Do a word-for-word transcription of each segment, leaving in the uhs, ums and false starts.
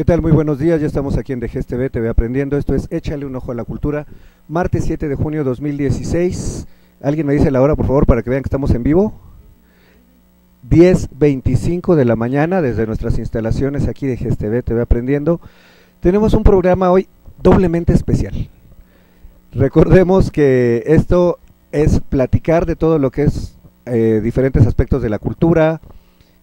¿Qué tal? Muy buenos días, ya estamos aquí en D G E S T T V, T V Aprendiendo, esto es Échale un Ojo a la Cultura, martes siete de junio dos mil dieciséis, alguien me dice la hora por favor para que vean que estamos en vivo, diez veinticinco de la mañana desde nuestras instalaciones aquí de D G E S T T V, T V Aprendiendo. Tenemos un programa hoy doblemente especial, recordemos que esto es platicar de todo lo que es eh, diferentes aspectos de la cultura,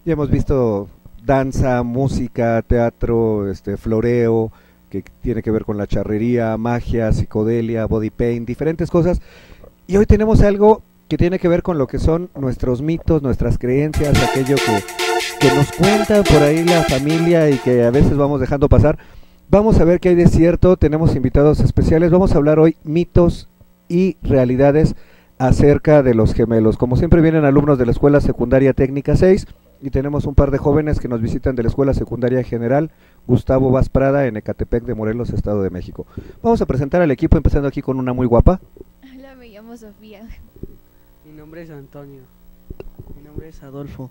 ya hemos visto danza, música, teatro, este, floreo, que tiene que ver con la charrería, magia, psicodelia, body paint, diferentes cosas. Y hoy tenemos algo que tiene que ver con lo que son nuestros mitos, nuestras creencias, aquello que, que nos cuenta por ahí la familia y que a veces vamos dejando pasar. Vamos a ver qué hay de cierto, tenemos invitados especiales, vamos a hablar hoy mitos y realidades acerca de los gemelos. Como siempre vienen alumnos de la Escuela Secundaria Técnica seis, y tenemos un par de jóvenes que nos visitan de la Escuela Secundaria General Gustavo Vaz Prada en Ecatepec de Morelos, Estado de México. Vamos a presentar al equipo empezando aquí con una muy guapa. Hola, me llamo Sofía. Mi nombre es Antonio. Mi nombre es Adolfo.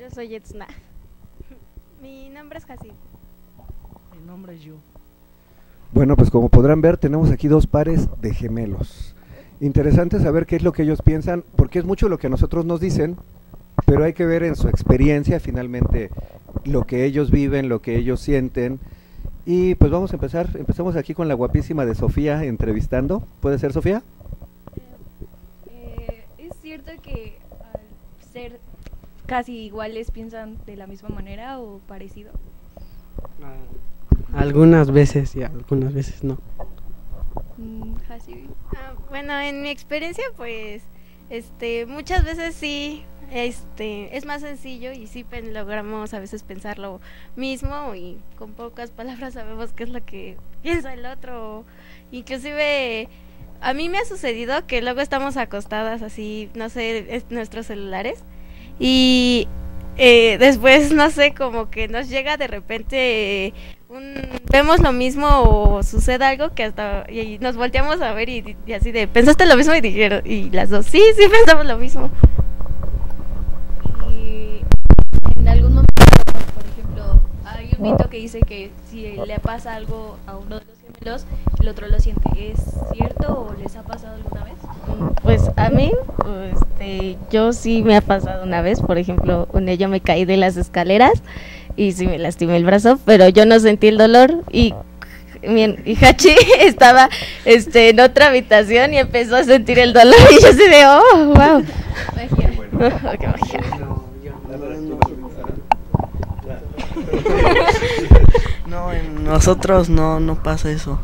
Yo soy Etzna. Mi nombre es Jacín. Mi nombre es Yu. Bueno, pues como podrán ver tenemos aquí dos pares de gemelos. Interesante saber qué es lo que ellos piensan, porque es mucho lo que a nosotros nos dicen, pero hay que ver en su experiencia finalmente lo que ellos viven, lo que ellos sienten. Y pues vamos a empezar, empezamos aquí con la guapísima de Sofía entrevistando. ¿Puede ser, Sofía? Eh, ¿Es cierto que al ser casi iguales piensan de la misma manera o parecido? Ah, algunas veces y algunas veces no. Mm, casi. Ah, bueno, en mi experiencia pues este, muchas veces sí. Este, es más sencillo y sí logramos a veces pensar lo mismo y con pocas palabras sabemos qué es lo que piensa el otro. Inclusive a mí me ha sucedido que luego estamos acostadas así, no sé, en nuestros celulares y eh, después no sé, como que nos llega de repente un, vemos lo mismo o sucede algo que hasta y nos volteamos a ver y, y así de pensaste lo mismo y dijeron y las dos sí, sí pensamos lo mismo. Un mito que dice que si le pasa algo a uno de los gemelos, el otro lo siente. ¿Es cierto o les ha pasado alguna vez? Pues a mí, este, yo sí me ha pasado una vez. Por ejemplo, un ello me caí de las escaleras y sí me lastimé el brazo, pero yo no sentí el dolor y mi Hachi estaba este, en otra habitación y empezó a sentir el dolor y yo así de, oh, wow. Magia. Qué magia. No, en nosotros no, no pasa eso.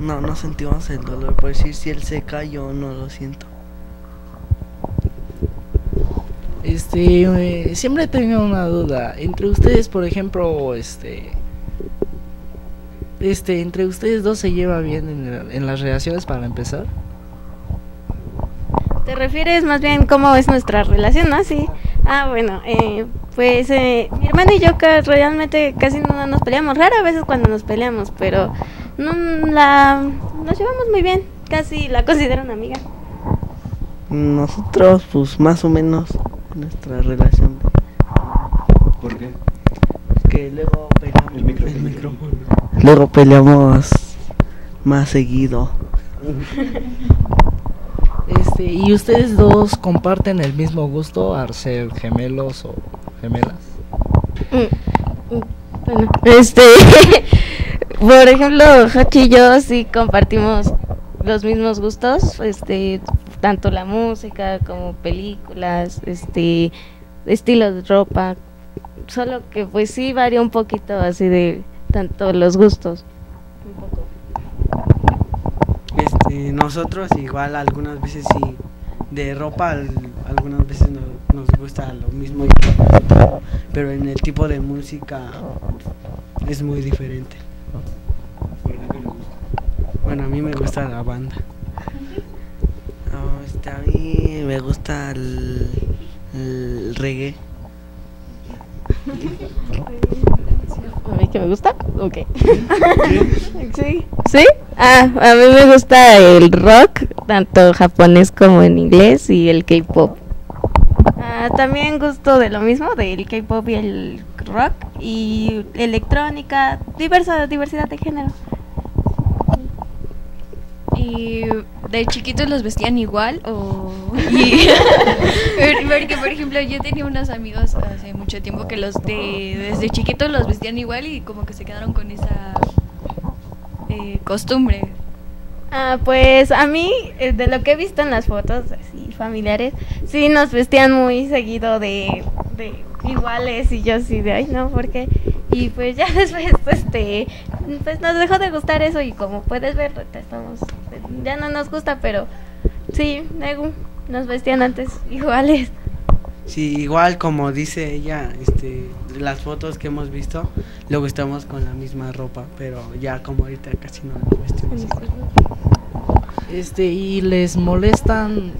No, no sentimos el dolor. Por decir, si él se cae, yo no lo siento. Este, eh, siempre he tenido una duda. Entre ustedes, por ejemplo, este, este, entre ustedes dos se lleva bien en, en las relaciones para empezar. ¿Te refieres más bien cómo es nuestra relación, no? Sí. Ah, bueno, eh, pues eh, mi hermano y yo realmente casi no nos peleamos, rara veces cuando nos peleamos, pero no, la, nos llevamos muy bien, casi la considero una amiga. Nosotros, pues más o menos, nuestra relación. ¿Por qué? Porque luego peleamos el micrófono. El micrófono. Luego peleamos más seguido. Este, ¿y ustedes dos comparten el mismo gusto al ser gemelos o gemelas? Mm, mm, bueno, este, por ejemplo, Hachi y yo sí compartimos los mismos gustos, este, tanto la música como películas, este, estilos de ropa, solo que pues sí varía un poquito así de tanto los gustos. Un poco. Este, nosotros igual algunas veces sí, de ropa al, algunas veces no, nos gusta lo mismo, pero en el tipo de música es muy diferente. Bueno, a mí me gusta la banda. No, este, a mí me gusta el, el reggae. ¿A mí que me gusta? Ok. ¿Sí? ¿Sí? Ah, a mí me gusta el rock, tanto japonés como en inglés, y el K-pop. Ah, también gusto de lo mismo, del K-pop y el rock y electrónica, diversa diversidad de género. ¿Y de chiquitos los vestían igual o...? Porque, por ejemplo, yo tenía unos amigos hace mucho tiempo que los de, desde chiquitos los vestían igual y como que se quedaron con esa eh, costumbre. Ah, pues a mí, de lo que he visto en las fotos así, familiares, sí nos vestían muy seguido de, de iguales y yo así de, ay no, ¿por qué? Y pues ya después, este, pues nos dejó de gustar eso y como puedes ver, estamos, ya no nos gusta, pero sí, nos vestían antes iguales. Sí, igual como dice ella, este, las fotos que hemos visto, luego estamos con la misma ropa, pero ya como ahorita casi no nos vestimos igual. Este, y les molestan,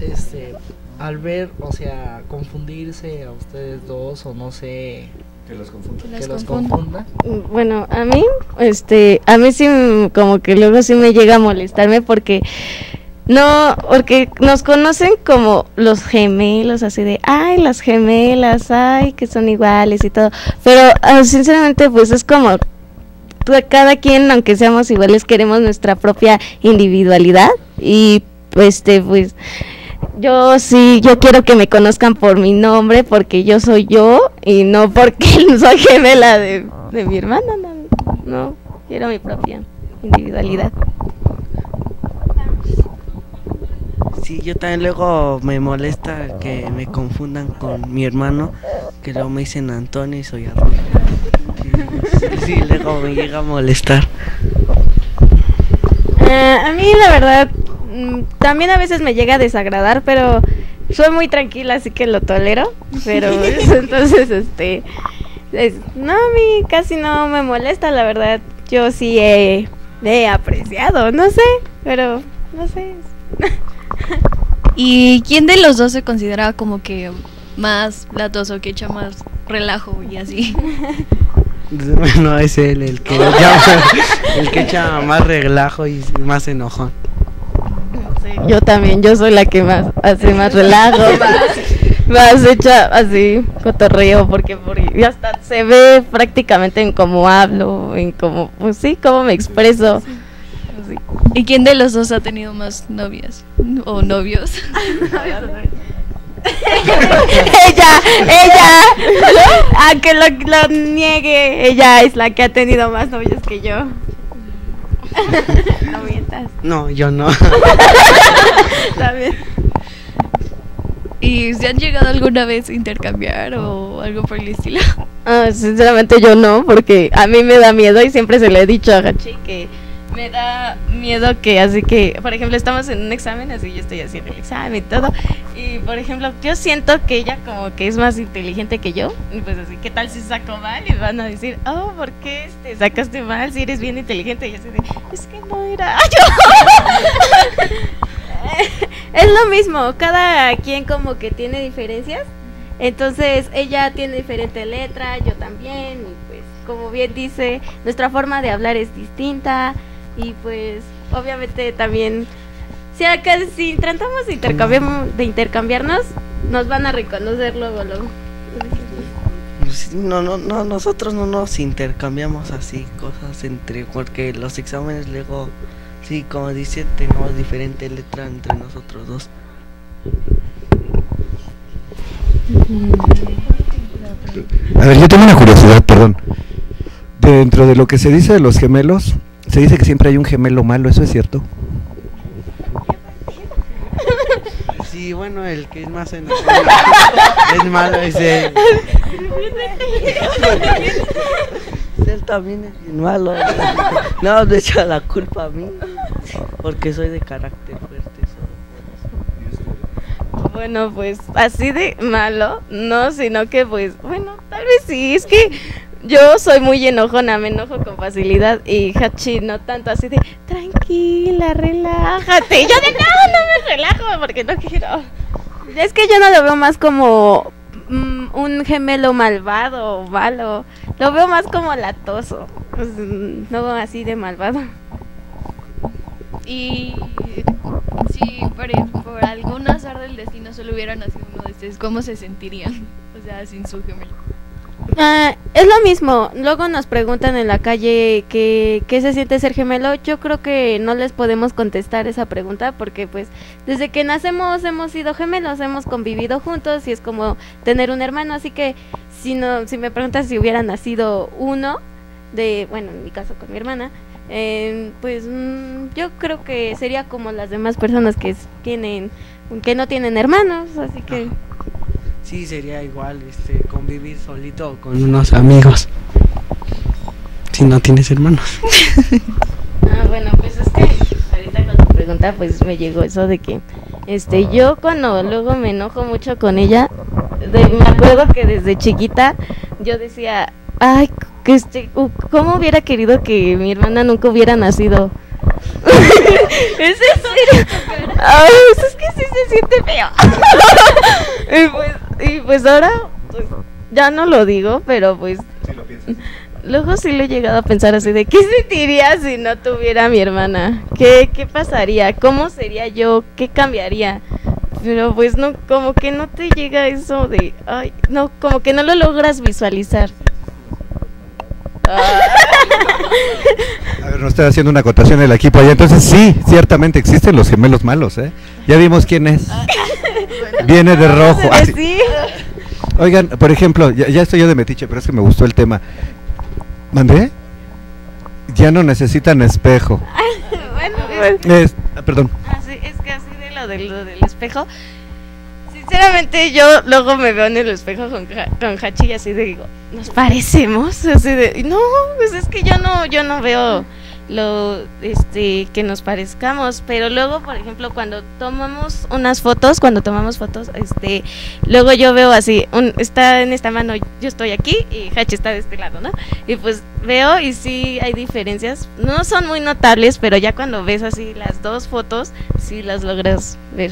este, al ver, o sea, confundirse a ustedes dos, o no sé... Que los confunda. Que los confunda. Bueno, a mí, este, a mí sí, como que luego sí me llega a molestarme porque... No, porque nos conocen como los gemelos, así de, ay, las gemelas, ay, que son iguales y todo. Pero uh, sinceramente, pues es como, cada quien, aunque seamos iguales, queremos nuestra propia individualidad. Y, este, pues, yo sí, yo quiero que me conozcan por mi nombre, porque yo soy yo, y no porque soy gemela de, de mi hermana, no, no, quiero mi propia individualidad. Sí, yo también luego me molesta que me confundan con mi hermano, que luego me dicen Antonio y soy Adolfo. Sí, sí, luego me llega a molestar. Eh, a mí la verdad, también a veces me llega a desagradar, pero soy muy tranquila, así que lo tolero, pero eso, entonces, este, es, no, a mí casi no me molesta, la verdad, yo sí he, he apreciado, no sé, pero no sé. ¿Y quién de los dos se considera como que más latoso, que echa más relajo y así? No, es él el que, el que echa más relajo y más enojón. Sí, yo también, yo soy la que más hace más relajo, más, más echa así cotorreo, porque por, y hasta se ve prácticamente en cómo hablo, en cómo, pues sí, cómo me expreso. Sí. ¿Y quién de los dos ha tenido más novias o novios? ella, ella, aunque lo, lo niegue, ella es la que ha tenido más novios que yo. No mientas. No, yo no. También. ¿Y se han llegado alguna vez a intercambiar o algo por el estilo? Ah, sinceramente yo no, porque a mí me da miedo y siempre se le he dicho a Hachi que me da miedo que, así que, por ejemplo, estamos en un examen, así yo estoy haciendo el examen y todo, y por ejemplo, yo siento que ella como que es más inteligente que yo, y pues así, ¿qué tal si saco mal? Y van a decir, oh, ¿por qué este, sacaste mal si eres bien inteligente? Y yo así de, es que no era yo. Es lo mismo, cada quien como que tiene diferencias, entonces ella tiene diferente letra, yo también, y pues, como bien dice, nuestra forma de hablar es distinta. Y pues obviamente también si, acá, si tratamos de, intercambiamos, de intercambiarnos, nos van a reconocer luego, luego. No, no, no, nosotros no nos intercambiamos así cosas entre, porque los exámenes luego, sí, como dicen, tenemos diferente letra entre nosotros dos. A ver, yo tengo una curiosidad, perdón. Dentro de lo que se dice de los gemelos, se dice que siempre hay un gemelo malo, ¿eso es cierto? Sí, bueno, el que es más enojado es malo, es él. Él también es malo. No, de hecho la culpa a mí, porque soy de carácter fuerte. Bueno, pues así de malo, no, sino que pues, bueno, tal vez sí, es que... Yo soy muy enojona, me enojo con facilidad y Hachi no tanto, así de tranquila, relájate. Y yo de no, no me relajo porque no quiero. Es que yo no lo veo más como mm, un gemelo malvado o malo, lo veo más como latoso, pues, no así de malvado. Y sí, por, por algún azar del destino solo hubiera nacido uno de ustedes, ¿cómo se sentirían? O sea, sin su gemelo. Ah, es lo mismo, luego nos preguntan en la calle qué, qué se siente ser gemelo. Yo creo que no les podemos contestar esa pregunta porque pues desde que nacemos hemos sido gemelos, hemos convivido juntos y es como tener un hermano, así que si, no, si me preguntas si hubiera nacido uno, de bueno, en mi caso con mi hermana, eh, pues mmm, yo creo que sería como las demás personas que, tienen, que no tienen hermanos, así que... Sí, sería igual, este, convivir solito con unos amigos, si no tienes hermanos. Ah, bueno, pues es que ahorita con tu pregunta pues me llegó eso de que, este, yo cuando luego me enojo mucho con ella, de, me acuerdo que desde chiquita yo decía, ay, que este, ¿cómo hubiera querido que mi hermana nunca hubiera nacido? ¿Es en serio? Ay, pues es que sí se siente feo. Y pues, y pues ahora pues, ya no lo digo, pero pues sí lo piensas. Luego sí lo he llegado a pensar así de ¿qué sentiría si no tuviera a mi hermana? ¿Qué, qué pasaría? ¿Cómo sería yo? ¿Qué cambiaría? Pero pues no, como que no te llega eso de ay, no, como que no lo logras visualizar. A ver, nos está haciendo una acotación el equipo allá. Entonces sí, ciertamente existen los gemelos malos, ¿eh? Ya vimos quién es. Viene de rojo. Ah, sí. Oigan, por ejemplo, ya, ya estoy yo de metiche, pero es que me gustó el tema. ¿Mandé? Ya no necesitan espejo. Bueno, es, es, perdón. Ah, sí, es que así de lo, de lo del espejo. Sinceramente yo luego me veo en el espejo con, con Hachi y así de digo, ¿nos parecemos? Así de, no, pues es que yo no, yo no veo lo este que nos parezcamos, pero luego, por ejemplo, cuando tomamos unas fotos, cuando tomamos fotos, este, luego yo veo así, un, está en esta mano, yo estoy aquí y Hachi está de este lado, ¿no? Y pues veo y sí hay diferencias, no son muy notables, pero ya cuando ves así las dos fotos, sí las logras ver.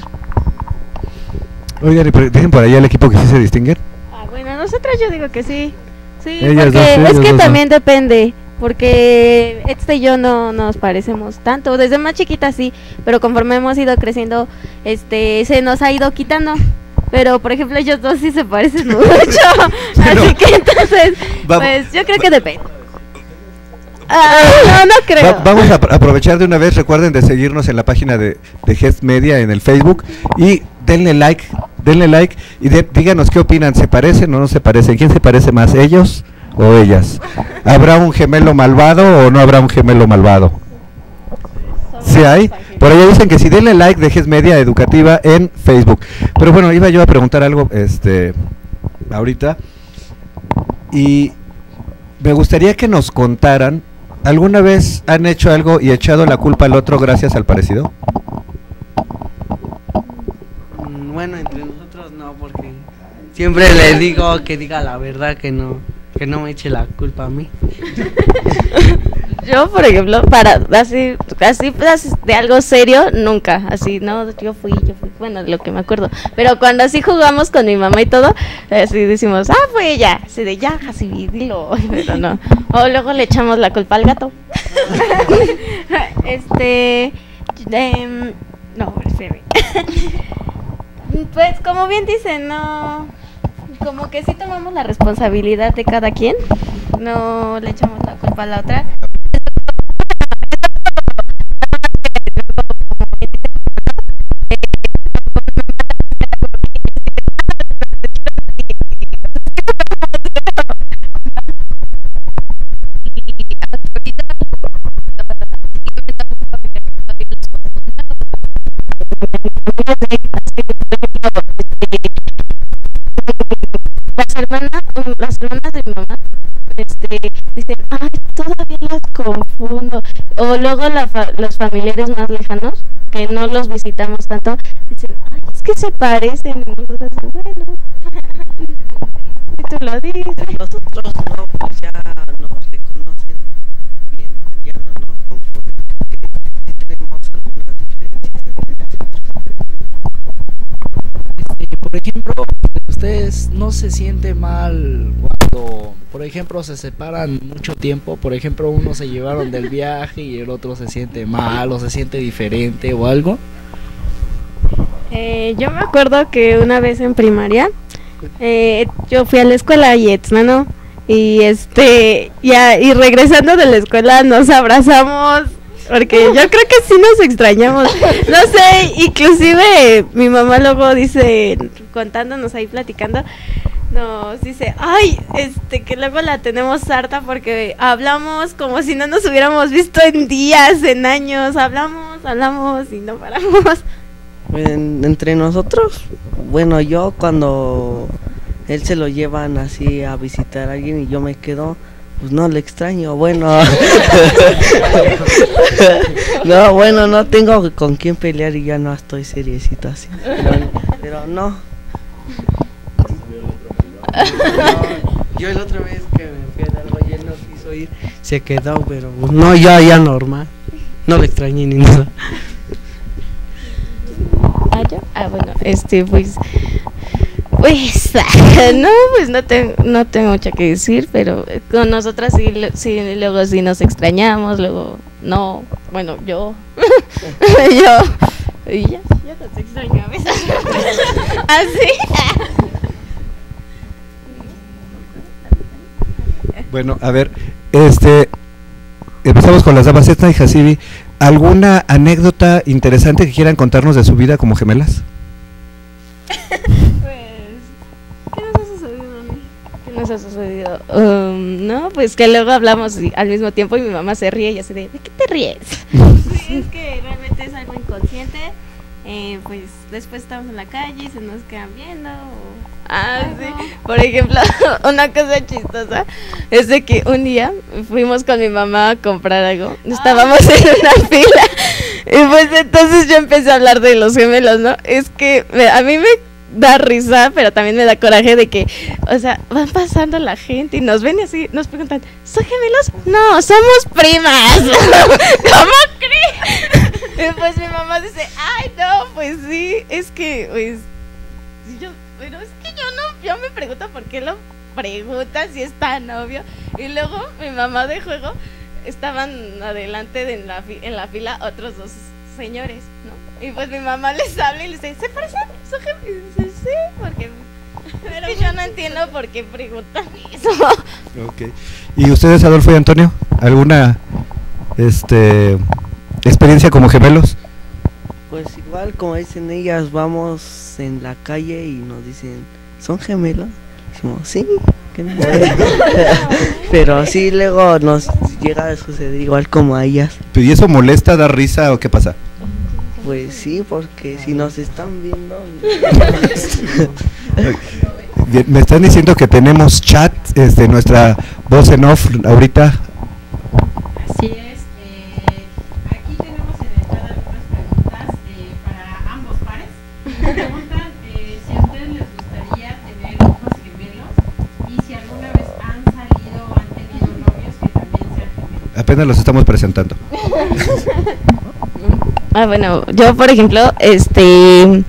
Oigan, ¿dejen por allá el equipo que sí se distinguen? Ah, bueno, nosotras yo digo que sí. Sí, ellas porque dos, es que dos, también no. Depende, porque este y yo no nos parecemos tanto. Desde más chiquita sí, pero conforme hemos ido creciendo, este, se nos ha ido quitando. Pero, por ejemplo, ellos dos sí se parecen mucho. Pero, así que entonces, vamos, pues yo creo que depende. Ah, no, no creo. Va, vamos a aprovechar de una vez, recuerden de seguirnos en la página de, de G E S T Media en el Facebook y denle like, denle like y de, díganos qué opinan, ¿se parecen o no se parecen? ¿Quién se parece más, ellos o ellas? ¿Habrá un gemelo malvado o no habrá un gemelo malvado? ¿Sí hay? Por allá dicen que sí, denle like de G E S Media Educativa en Facebook. Pero bueno, iba yo a preguntar algo este, ahorita y me gustaría que nos contaran, ¿alguna vez han hecho algo y echado la culpa al otro gracias al parecido? Bueno, entre nosotros no, porque siempre le digo que diga la verdad, que no que no me eche la culpa a mí. Yo, por ejemplo, para así, así de algo serio, nunca, así, no, yo fui, yo fui, bueno, lo que me acuerdo, pero cuando así jugamos con mi mamá y todo, así decimos, ah, fue ella, así de ya, así, dilo, pero no, o luego le echamos la culpa al gato. este, um, no, espérame. Pues, como bien dicen, no, como que sí tomamos la responsabilidad de cada quien, no le echamos la culpa a la otra. Las hermanas, las hermanas de mi mamá este, dicen, ay, todavía las confundo. O luego la fa los familiares más lejanos, que no los visitamos tanto, dicen, ay, es que se parecen. Y nosotros, bueno, y tú lo dices. Nosotros no, pues ya nos reconocen bien, ya no nos confunden, porque tenemos algunas diferencias entre nosotros. Este, por ejemplo, ¿ustedes no se siente mal cuando, por ejemplo, se separan mucho tiempo? Por ejemplo, uno se llevaron del viaje y el otro se siente mal o se siente diferente o algo. Eh, yo me acuerdo que una vez en primaria, eh, yo fui a la escuela y Etzna, ¿no? Y este, ya, y regresando de la escuela nos abrazamos, porque yo creo que sí nos extrañamos. No sé, inclusive mi mamá luego dice, contándonos ahí, platicando, nos dice, ay, este, que luego la tenemos harta porque hablamos como si no nos hubiéramos visto en días, en años, hablamos, hablamos y no paramos. En, entre nosotros, bueno, yo cuando él se lo llevan así a visitar a alguien y yo me quedo, pues no, le extraño, bueno, no, bueno, no tengo con quién pelear y ya no estoy seriecito así, pero, pero no. No, yo la otra vez que me fui a dar algo y él no quiso ir, se quedó, pero no, ya, ya normal, no le extrañé ni nada. Ah, yo, ah, bueno, este, pues, pues, no, pues no tengo, no tengo mucho que decir, pero con nosotras sí, sí, luego sí nos extrañamos, luego no, bueno, yo, yo, y ya, yo nos extraño a veces, así. Bueno, a ver, este, empezamos con las damas Etzna y Hasibi. ¿Alguna anécdota interesante que quieran contarnos de su vida como gemelas? Pues, ¿qué nos ha sucedido a mí? ¿Qué nos ha sucedido? Um, no, pues que luego hablamos al mismo tiempo y mi mamá se ríe y así de, ¿de qué te ríes? Pues, es que realmente es algo inconsciente. Eh, pues después estamos en la calle y se nos quedan viendo. O ah, algo. Sí. Por ejemplo, una cosa chistosa es de que un día fuimos con mi mamá a comprar algo. Estábamos ah. en una fila y pues entonces yo empecé a hablar de los gemelos, ¿no? Es que a mí me da risa, pero también me da coraje de que, o sea, van pasando la gente y nos ven y así, nos preguntan, ¿son gemelos? No, somos primas. ¿Cómo crees? Y pues mi mamá dice, ay no, pues sí, es que, pues, yo, pero es que yo no, yo me pregunto por qué lo preguntan si es tan obvio. Y luego mi mamá de juego, estaban adelante de en, la, en la fila otros dos señores, ¿no? Y pues mi mamá les habla y les dice, ¿se parecen? ¿Son gemelos? Y dice, sí, porque pero es que yo no entiendo por qué preguntan eso. Okay. ¿Y ustedes, Adolfo y Antonio, alguna, este... experiencia como gemelos? Pues igual como dicen ellas, vamos en la calle y nos dicen, ¿son gemelos? Decimos, sí, ¿qué no? Pero sí, luego nos llega a suceder igual como a ellas. ¿Y eso molesta, da risa o qué pasa? Pues sí, porque si nos están viendo... Bien, me están diciendo que tenemos chat, este, nuestra voz en off ahorita. Así es. Apenas los estamos presentando. Ah, bueno, yo por ejemplo, este,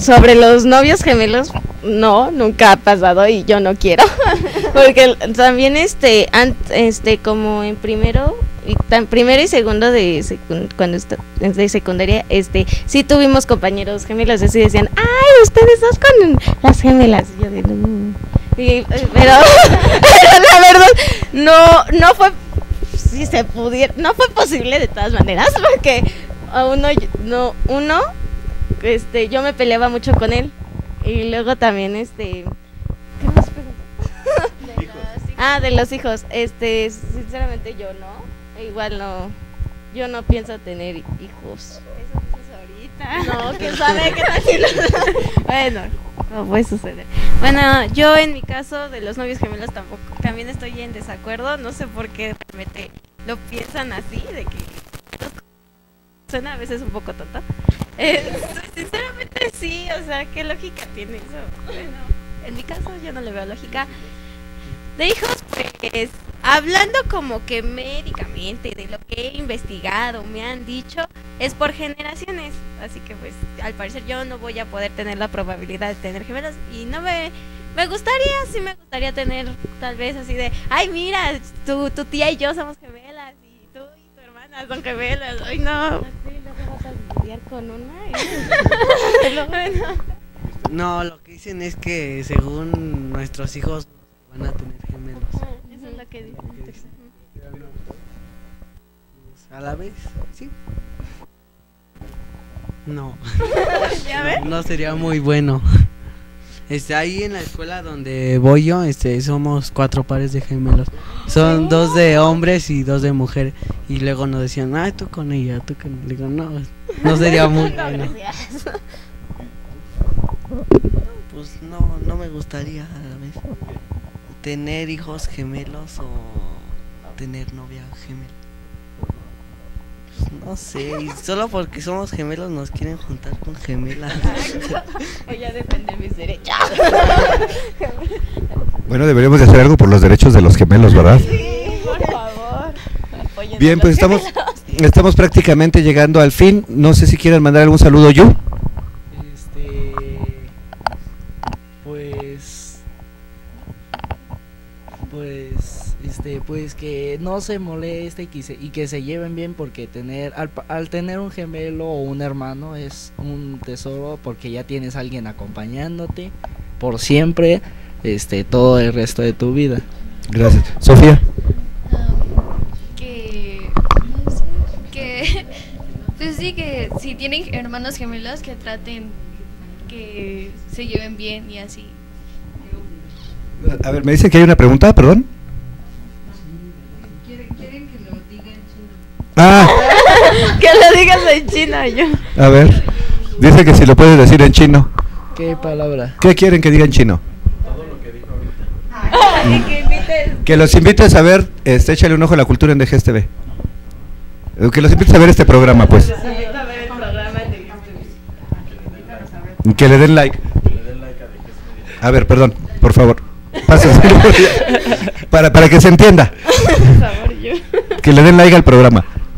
sobre los novios gemelos, no, nunca ha pasado y yo no quiero, porque también este, ant, este, como en primero, y tan primero y segundo de secund, cuando está, de secundaria, este, sí tuvimos compañeros gemelos, así decían, ay, ustedes dos con las gemelas, y yo de, no. Sí, pero, pero la verdad no no fue, si se pudiera, no fue posible de todas maneras, porque a uno no uno este yo me peleaba mucho con él y luego también este ¿qué más preguntó? De los, ah, de los hijos, este sinceramente yo no, igual no, yo no pienso tener hijos. Eso ahorita. No, quién sabe qué tal. Bueno. No puede suceder. Bueno, yo en mi caso de los novios gemelos tampoco, también estoy en desacuerdo, no sé por qué realmente lo piensan así, de que suena a veces un poco tonto. Eh, sinceramente sí, o sea, ¿qué lógica tiene eso? Bueno, en mi caso yo no le veo lógica. De hijos, pues, hablando como que médicamente, de lo que he investigado, me han dicho, es por generaciones, así que pues al parecer yo no voy a poder tener la probabilidad de tener gemelos y no me, me gustaría, sí me gustaría tener tal vez así de, ay mira, tu, tu tía y yo somos gemelas y tú y tu hermana son gemelas, ay no. pelear con una. Y... bueno. No, lo que dicen es que según nuestros hijos van a tener gemelos. Eso es lo que dicen. A la vez, sí. No. ¿Ya ves? No, no sería muy bueno. Este, ahí en la escuela donde voy yo, este, somos cuatro pares de gemelos. Son ¿Sí? dos de hombres y dos de mujeres. Y luego nos decían, ah, tú con ella, tú con ella. Digo, no, no sería muy no, bueno. Pues no, no me gustaría a la vez tener hijos gemelos o tener novia gemela. No sé, y solo porque somos gemelos nos quieren juntar con gemelas. O ya depende de mis derechos. Bueno, deberíamos de hacer algo por los derechos de los gemelos, ¿verdad? Sí, por favor. Apoyen. Bien, pues estamos, estamos prácticamente llegando al fin. No sé si quieren mandar algún saludo yo. Este, pues, pues. Este, pues que no se moleste y que se, y que se lleven bien, porque tener al, al tener un gemelo o un hermano es un tesoro, porque ya tienes a alguien acompañándote por siempre, este, todo el resto de tu vida. Gracias. Sofía. Um, que, no sé, que pues sí, que si tienen hermanos gemelos que traten que se lleven bien y así. A ver, me dicen que hay una pregunta, perdón. Ah. Que lo digas en chino yo. A ver, dice que si lo puedes decir en chino. ¿Qué palabra? ¿Qué quieren que diga en chino? Todo lo que dijo ahorita. Ay, que, invites. Que los invites a ver, este, échale un ojo a la cultura en D G E S T V. Que los invites a ver este programa, pues. Que los invites a ver el programa en D G E S T V. Que le den like. Que le den like a D G E S T V. A ver, perdón, por favor. Pásense. para, para que se entienda. Por favor, yo. Que le den like al programa.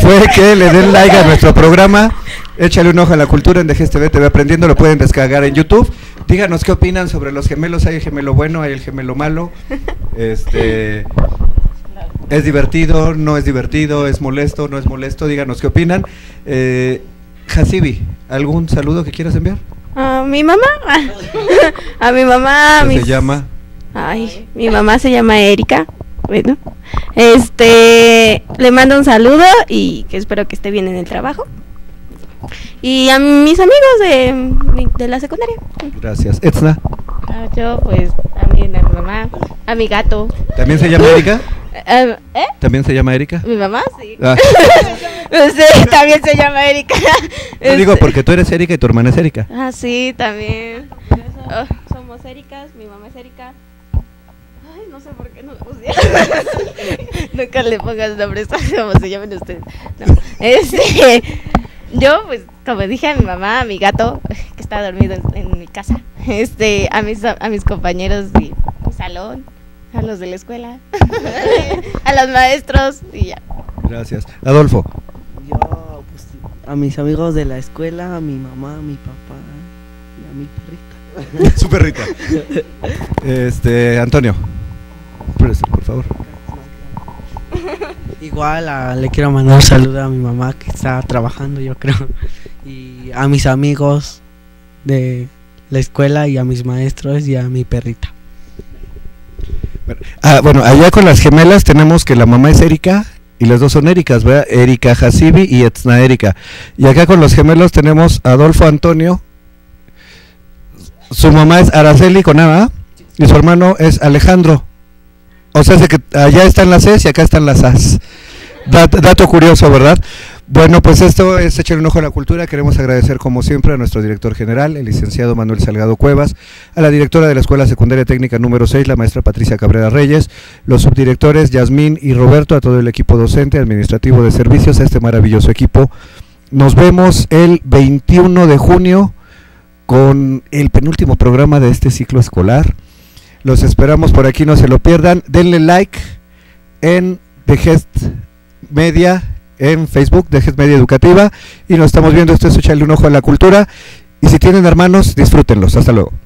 fue que le den like a nuestro programa. Échale un ojo a la cultura en D G E S T V Aprendiendo, lo pueden descargar en YouTube. Díganos qué opinan sobre los gemelos, hay el gemelo bueno, hay el gemelo malo. Este, ¿es divertido, no es divertido, es molesto, no es molesto? Díganos qué opinan. Eh, Hasibi, ¿algún saludo que quieras enviar? A mi mamá. A mi mamá. ¿Cómo mis... se llama? Ay, mi mamá se llama Erika. Bueno, este, le mando un saludo y que espero que esté bien en el trabajo. Y a mis amigos de, de la secundaria. Gracias. Etzna. Ah, yo pues también a mi mamá, a mi gato. ¿También se llama Erika? ¿Eh? ¿También se llama Erika? Mi mamá, sí. Ah. Sí, también se llama Erika. Lo no digo porque tú eres Erika y tu hermana es Erika. Ah, sí, también. Somos, somos Ericas, mi mamá es Erika. Ay, no sé por qué no lo puse. Nunca le pongas nombres como se llamen ustedes. No. Este... Yo, pues, como dije, a mi mamá, a mi gato, que está dormido en, en mi casa, este, a mis, a mis compañeros de mi salón, a los de la escuela, a los maestros y ya. Gracias. Adolfo. Yo, pues, a mis amigos de la escuela, a mi mamá, a mi papá y a mi perrita. Su perrita. Este, Antonio, por favor. Igual a, le quiero mandar un saludo a mi mamá que está trabajando, yo creo, y a mis amigos de la escuela y a mis maestros y a mi perrita. Ah, bueno, allá con las gemelas tenemos que la mamá es Erika y las dos son Ericas, ¿verdad? Erika Hasibi y Etzna Erika. Y acá con los gemelos tenemos a Adolfo Antonio, su mamá es Araceli con A y su hermano es Alejandro. O sea, que allá están las E's y acá están las A's. Dato, dato curioso, ¿verdad? Bueno, pues esto es Echar un Ojo a la Cultura. Queremos agradecer, como siempre, a nuestro director general, el licenciado Manuel Salgado Cuevas, a la directora de la Escuela Secundaria Técnica número seis, la maestra Patricia Cabrera Reyes, los subdirectores Yasmín y Roberto, a todo el equipo docente, administrativo de servicios, a este maravilloso equipo. Nos vemos el veintiuno de junio con el penúltimo programa de este ciclo escolar. Los esperamos por aquí, no se lo pierdan. Denle like en D G E S T Media, en Facebook, D G E S T Media Educativa. Y nos estamos viendo, esto es Échale un Ojo a la Cultura. Y si tienen hermanos, disfrútenlos. Hasta luego.